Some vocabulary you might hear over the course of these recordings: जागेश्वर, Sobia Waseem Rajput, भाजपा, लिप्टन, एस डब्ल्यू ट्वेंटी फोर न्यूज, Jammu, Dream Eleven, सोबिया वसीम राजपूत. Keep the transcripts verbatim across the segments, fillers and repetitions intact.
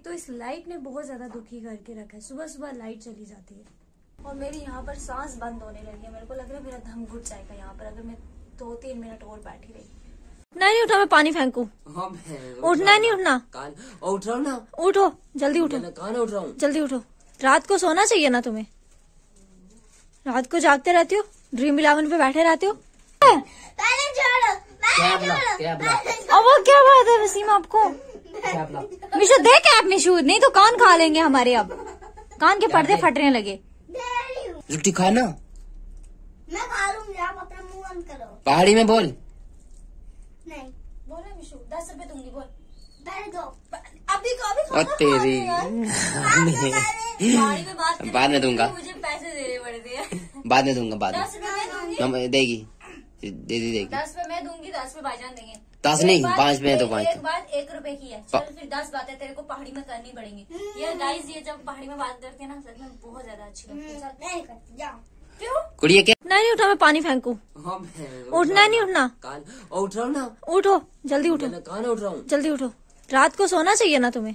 एक तो इस लाइट ने बहुत ज्यादा दुखी करके रखा है, सुबह सुबह लाइट चली जाती है। और मेरी यहाँ पर सांस बंद होने लगी है, मेरे को लग रहा है मेरा दम घुट जाएगा यहाँ पर अगर मैं दो तीन मिनट और बैठी रही। नहीं नहीं उठा, मैं पानी फेंकू। हाँ उठना नहीं उठना, उठ रहा हूँ ना, उठो जल्दी उठो, कहाँ उठ रहा हूँ, जल्दी उठो। रात को सोना चाहिए ना तुम्हें, रात को जागते रहते हो, ड्रीम इलेवन पे बैठे रहते हो। अब वो क्या बात है वसीम आपको, मिशू देख आप, मिशू नहीं तो कान खा लेंगे हमारे, अब कान के पर्दे फटने लगे। रोटी खाना मैं खा लूंगी, आप अपना मुंह बंद करो। पहाड़ी में बोल, नहीं बोलो मिशू, दस रुपए दूंगी बोल, दो अभी को तेरी बाद में दूंगा, मुझे पैसे देने पड़ते, बाद में दूंगा, बाद में देगी दीदी देगी। दस पे मैं दूंगी, दस पे भाईजान देंगे, दस नहीं पाँच में, तो पाँच एक बात एक रुपए की है, चल फिर दस बातें तेरे को पहाड़ी में करनी पड़ेंगी। ये गाइस ये जब पहाड़ी में बात करते हैं ना सच में बहुत ज्यादा अच्छी लगती है। कुड़िया क्या, नहीं नहीं उठा, मैं पानी फेंकू। हाँ उठना नहीं उठना, उठ रहा हूँ ना, उठो जल्दी उठो, कहाँ उठ रहा हूँ, जल्दी उठो। रात को सोना चाहिए ना तुम्हें,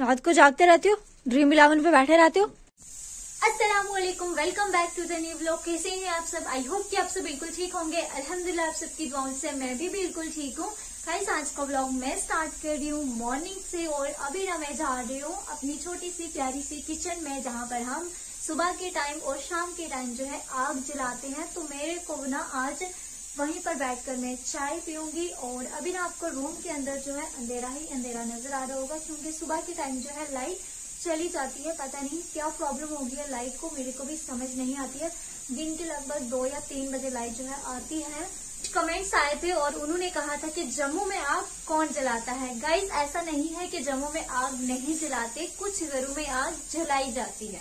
रात को जागते रहते हो, ड्रीम इलेवन पे बैठे रहते हो। अस्सलामुअलैकुम, welcome back to the new vlog. कैसे हैं आप सब, आई होप कि आप सब बिल्कुल ठीक होंगे। अल्हम्दुलिल्लाह आप सबकी दुआओं से मैं भी बिल्कुल ठीक हूँ। गाइस आज का व्लॉग मैं स्टार्ट कर रही हूँ मॉर्निंग से, और अभी ना मैं जा रही हूँ अपनी छोटी सी प्यारी सी किचन में, जहाँ पर हम सुबह के टाइम और शाम के टाइम जो है आग जलाते हैं। तो मेरे को ना आज वहीं पर बैठकर मैं चाय पीऊंगी। और अभी ना आपको रूम के अंदर जो है अंधेरा ही अंधेरा नजर आ रहा होगा, क्योंकि सुबह के टाइम जो है लाइट चली जाती है, पता नहीं क्या प्रॉब्लम होगी है लाइट को, मेरे को भी समझ नहीं आती है। दिन के लगभग दो या तीन बजे लाइट जो है आती है। कमेंट्स आए थे और उन्होंने कहा था कि जम्मू में आग कौन जलाता है। गाइस ऐसा नहीं है कि जम्मू में आग नहीं जलाते, कुछ घरों में आग जलाई जाती है।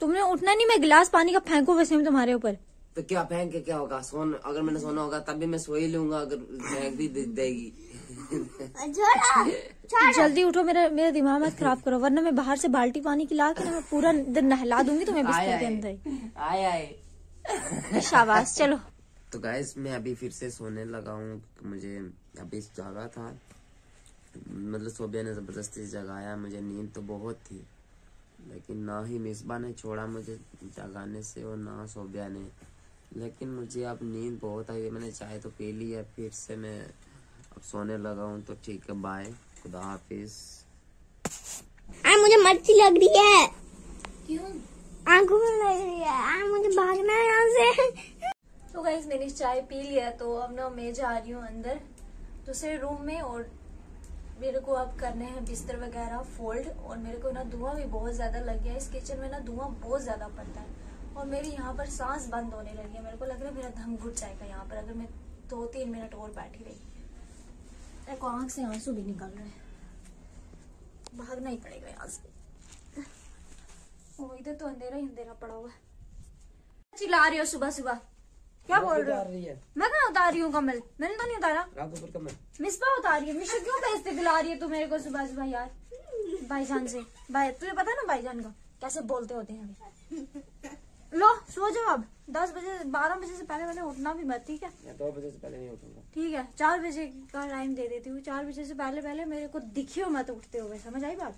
तुमने उठना नहीं, मैं गिलास पानी का फेंकू वसीम तुम्हारे ऊपर, तो क्या फेंक के क्या होगा, सोन अगर मैंने सोना होगा तब भी मैं सो ही लूंगा, अगर फेंक भी दे देगी। जल्दी उठो, मेरा मेरा दिमाग मत खराब करो, वरना मैं बाहर से बाल्टी पानी की ला के मैं पूरा दिन नहला दूंगी तुम्हें बिस्तर के अंदर। आए आए शाबाश, चलो। तो गाइस मैं अभी फिर से सोने लगा हूँ, मुझे अभी जागा था, मतलब सोबिया ने जबरदस्ती जगाया, मुझे नींद तो बहुत थी, लेकिन ना ही मिसबा ने छोड़ा मुझे जगाने से और ना सोबिया ने, लेकिन मुझे अब नींद बहुत आई है। मैंने चाय तो पी ली है, फिर से मैं अब सोने लगा हूँ। तो ठीक है, बाय, खुदा हाफिज। आ, मुझे मर्ची लग रही है, क्यों आंखों में लग रही है, आ, मुझे भागना है यहाँ से। तो गाइस मैंने चाय पी लिया, तो अब ना मैं जा रही हूँ अंदर दूसरे रूम में, और मेरे को अब करने हैं बिस्तर वगैरह फोल्ड। और मेरे को ना धुआं भी बहुत ज्यादा लग गया, इस किचन में ना धुआं बहुत ज्यादा पड़ता है, और मेरी यहाँ पर सांस बंद होने लगी है, मेरे को लग रहा है मेरा दम घुट जाएगा यहाँ पर अगर मैं दो तीन मिनट और बैठी रही। मेरे को आंख से आंसू भी निकल रहे हैं, भागना ही पड़ेगा यहाँ से, और इधर तो अंधेरा ही अंधेरा पड़ा हुआ है। चिल्ला रही हो सुबह सुबह, क्या बोल रही है, मैं कहाँ उतार रही हूँ कमल, मैंने तो नहीं उतारा, कमल मिसबा उतार रही है। मिशू क्यों बेइज्जती दिला रही है तू मेरे को सुबह सुबह यार, भाईजान से भाई, तुझे पता ना भाईजान का कैसे बोलते होते हैं। अभी लो सो जाओ, अब दस बजे बारह बजे से पहले मैंने उठना भी मत, ठीक है, दो बजे से पहले नहीं उठूंगा, ठीक है, चार बजे का टाइम दे देती हूँ, चार बजे से पहले पहले मेरे को दिखियो मत उठते हुए, समझ आई बात।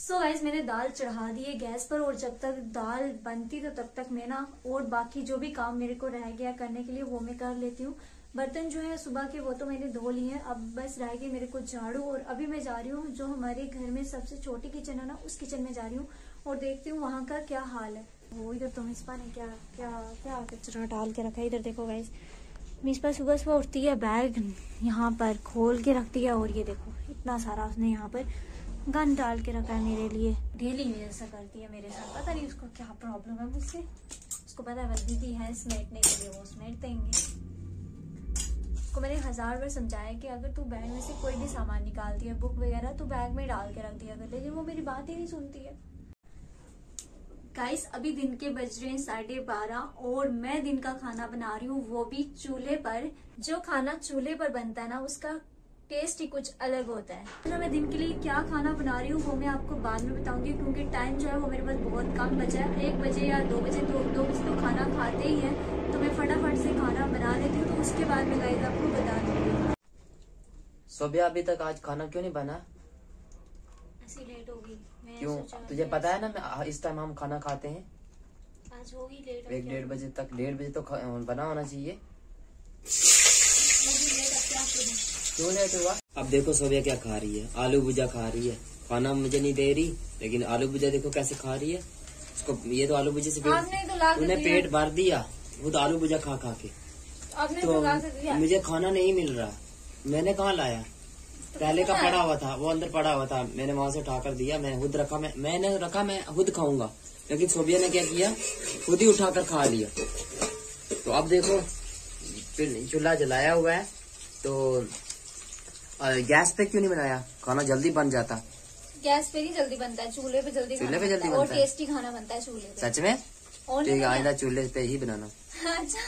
सो so गाइस मैंने दाल चढ़ा दी है गैस पर, और जब तक दाल बनती तो तब तक मैं ना और बाकी जो भी काम मेरे को रह गया करने के लिए वो मैं कर लेती हूँ। बर्तन जो है सुबह के वो तो मैंने धो लिए हैं, अब बस रह गई मेरे को झाड़ू। और अभी मैं जा रही हूँ जो हमारे घर में सबसे छोटी किचन है ना, उस किचन में जा रही हूँ और देखती हूँ वहाँ का क्या हाल है। वो इधर तो मिसपा ने क्या क्या क्या कचरा डाल के रखा है, इधर देखो गाइस, मिसपा सुबह सुबह उठती है बैग यहाँ पर खोल के रखती है, और ये देखो इतना सारा उसने यहाँ पर गन डाल के रखा है मेरे लिए। डेली ये ऐसा करती है मेरे साथ, पता नहीं उसको क्या प्रॉब्लम है मुझसे, उसको पता है बस दीदी है समेटने के लिए, वो समेट देंगे। उसको मैंने हजार बार समझाया कि अगर तू बैग में से कोई भी सामान निकालती है बुक वगैरह तो बैग में डाल के रख दिया कर, लेकिन वो मेरी बात ही नहीं सुनती है। गाइस अभी दिन के बज रहे हैं साढ़े बारह, और मैं दिन का खाना बना रही हूँ वो भी चूल्हे पर। जो खाना चूल्हे पर बनता है ना उसका टेस्ट ही कुछ अलग होता है। तो मैं दिन के लिए क्या खाना बना रही हूँ वो मैं आपको बाद में बताऊंगी, क्योंकि टाइम जो है वो मेरे पास बहुत कम बचा है, एक बजे या दो बजे दो दो बजे तो खाना खाते ही है, तो मैं फटाफट से खाना बना लेती हूँ, तो उसके बाद मैं गाइस आपको बता दूंगी। सोबिया अभी तक आज खाना क्यों नहीं बना? टैक्सी लेट होगी। क्यों? तुझे पता है ना इस टाइम हम खाना खाते हैं, आज होगी लेट। एक डेढ़ बजे तक, डेढ़ बजे तो बना होना चाहिए। क्यों लेट हुआ? अब देखो सोबिया क्या खा रही है, आलू भुजा खा रही है। खाना मुझे नहीं दे रही लेकिन आलू भुजा देखो कैसे खा रही है। उसको ये तो आलू भुजा से उन्हें पेट भर दिया, वो तो आलू भुजा खा खा के। तो मुझे खाना नहीं मिल रहा, मैंने कहाँ लाया? पहले का पड़ा हुआ था, वो अंदर पड़ा हुआ था, मैंने वहां से उठा कर दिया। मैंने खुद रखा, मैं मैंने रखा मैं खुद खाऊंगा, लेकिन सोबिया ने क्या किया, खुद ही उठा कर खा लिया। तो अब देखो फिर चूल्हा जलाया हुआ है, तो गैस पे क्यों नहीं बनाया? खाना जल्दी बन जाता। गैस पे नहीं जल्दी बनता है, चूल्हे पे जल्दी चूल्हे पे जल्दी बनता है और टेस्टी खाना बनता है चूल्हे पे। सच में? ठीक है, आइंदा चूल्हे पे ही बनाना। अच्छा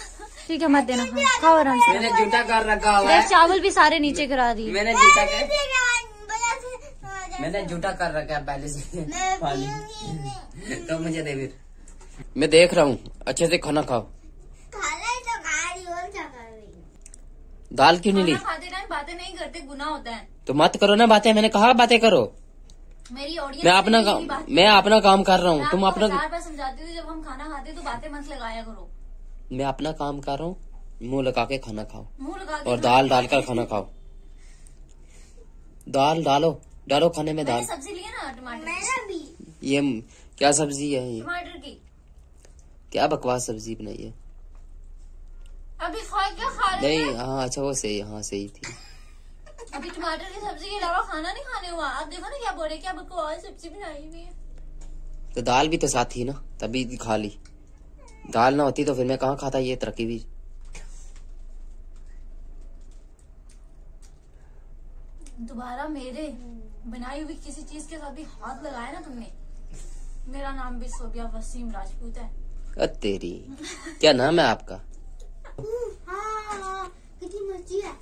ठीक है, मत देना। खाओ आराम से। मैंने जूठा कर रखा हुआ है, चावल भी सारे नीचे गिरा दिए। मैंने जूठा कर मैंने जूठा कर रखा है पहले से। तो मुझे दे फिर, मैं देख रहा हूँ, अच्छे से खाना खाओ। दाल क्यों नहीं ली? बातें नहीं करते, गुनाह होता है। तो मत करो ना बातें, मैंने कहा बातें करो। मेरी ऑडियंस, मैं अपना काम मैं अपना काम कर रहा हूँ। तुम अपना समझाते हो, जब हम खाना खाते तो बातें मत लगाया करो। मैं अपना काम कर रहा हूँ, मुंह लगा के खाना खाओ, मुंह लगा के और दाल डाल कर खाना खाओ। दाल डालो डालो खाने में, दाल। सब्जी ली है ना, टमाटर। ये क्या सब्जी है ये? टमाटर की। क्या बकवास सब्जी बनाई है? अभी खा क्या खा रहे हैं? नहीं, हाँ अच्छा, वो सही, हाँ सही थी। अभी टमाटर की सब्जी के अलावा खाना नहीं खाने हुआ। आप देखो ना क्या बोले, क्या बकवास सब्जी बनाई हुई है। तो दाल भी तो साथ थी ना, तभी खा ली। दाल ना होती तो फिर मैं कहाँ खाता ये तरक्की भी। दोबारा मेरे बनाई हुई किसी चीज के साथ भी हाथ लगाया ना तुमने। मेरा नाम भी सोबिया वसीम राजपूत है। अ तेरी क्या नाम है आपका? हाँ, कितनी मर्जी है।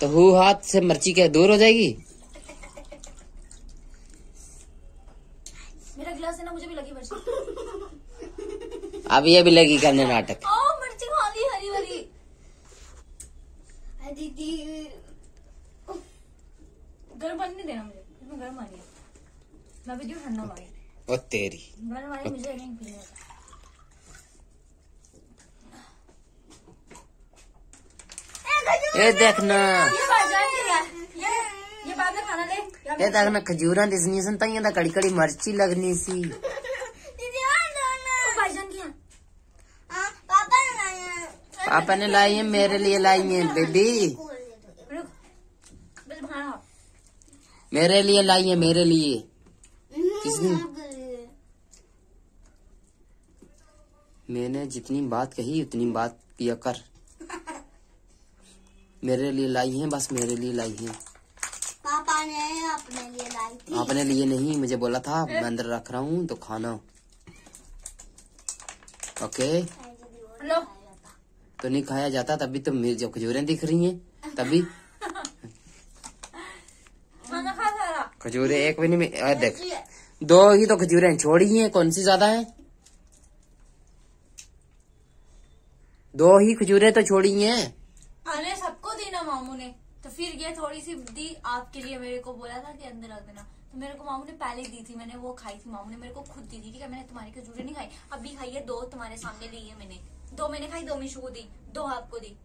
तो हु हाथ से मिर्ची क्या दूर हो जाएगी? मेरा गिलास है ना, मुझे भी लगी मिर्ची। अब ये भी लगी करने नाटक। आओ मिर्ची खा ली हरी भरी। अरे दीदी गर्म बनने देना मुझे, इसमें गर्म आ रही है। मैं भी जो ठंडा मारी। ओ तेरी गर्म वाली मुझे नहीं पीने का। ये देखना, ये ये बाद में खाना ले। ये देखना खजूरा दिसनी सन ताई दा कड़ी कड़ी मिर्ची लगनी सी। दीदी और दोना भाईजान की हां पापा ने लाई है, पापा ने लाई है, मेरे लिए लाई है। बेबी रुक, बस खाना, मेरे लिए लाई है, मेरे लिए। किसने? मैंने जितनी बात कही उतनी बात किया कर। मेरे लिए लाई है, बस मेरे लिए लाई है। पापा ने अपने लिए लाई थी। अपने लिए नहीं, मुझे बोला था मैं अंदर रख रहा हूँ तो खाना। ओके, तो नहीं खाया जाता, तभी तो मेरी जो खजूरें दिख रही हैं तभी। खजूरें एक भी नहीं, देख दो ही तो खजूरें छोड़ी हैं, कौन सी ज्यादा है? दो ही खजूरें तो छोड़ी हैं। अरे सबको देना मामू ने, तो फिर ये थोड़ी सी दी आपके लिए। मेरे को बोला था कि अंदर रख देना, तो मेरे को मामू ने पहले दी थी, मैंने वो खाई थी। मामू ने मेरे को खुद दी थी, ठीक है। मैंने तुम्हारी खजूरें नहीं खाई, अभी खाई है। दो तुम्हारे सामने ली है मैंने, दो मैंने खाई, दो मिशु को दी, दो आपको दी।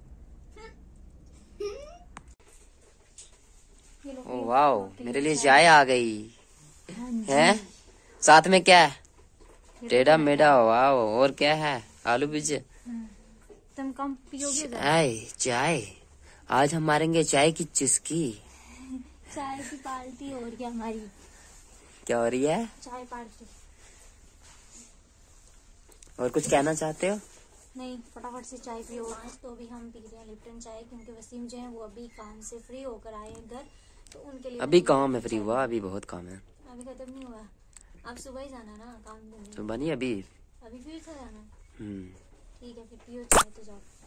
ओ वाओ, मेरे लिए चाय आ गई है, साथ में क्या है? टेढ़ा मेढ़ा। वाओ, और क्या है? आलू भुजिया। तुम कम पियोगे चाय? चाय आज हम मारेंगे चाय की चुस्की। चाय की पार्टी हो रही है हमारी। क्या हो रही है? चाय पार्टी। और कुछ कहना चाहते हो? नहीं, फटाफट से चाय पियो। आज तो भी हम पी रहे हैं लिप्टन चाय, क्योंकि वसीम जो है वो अभी काम से फ्री होकर आए हैं घर, तो उनके लिए अभी काम है। फ्री हुआ? अभी बहुत काम है, अभी खत्म नहीं हुआ। अब सुबह ही जाना ना काम, सुबह नहीं अभी अभी फिर से जाना। ठीक है, फिर पियो चाय तो जाओ।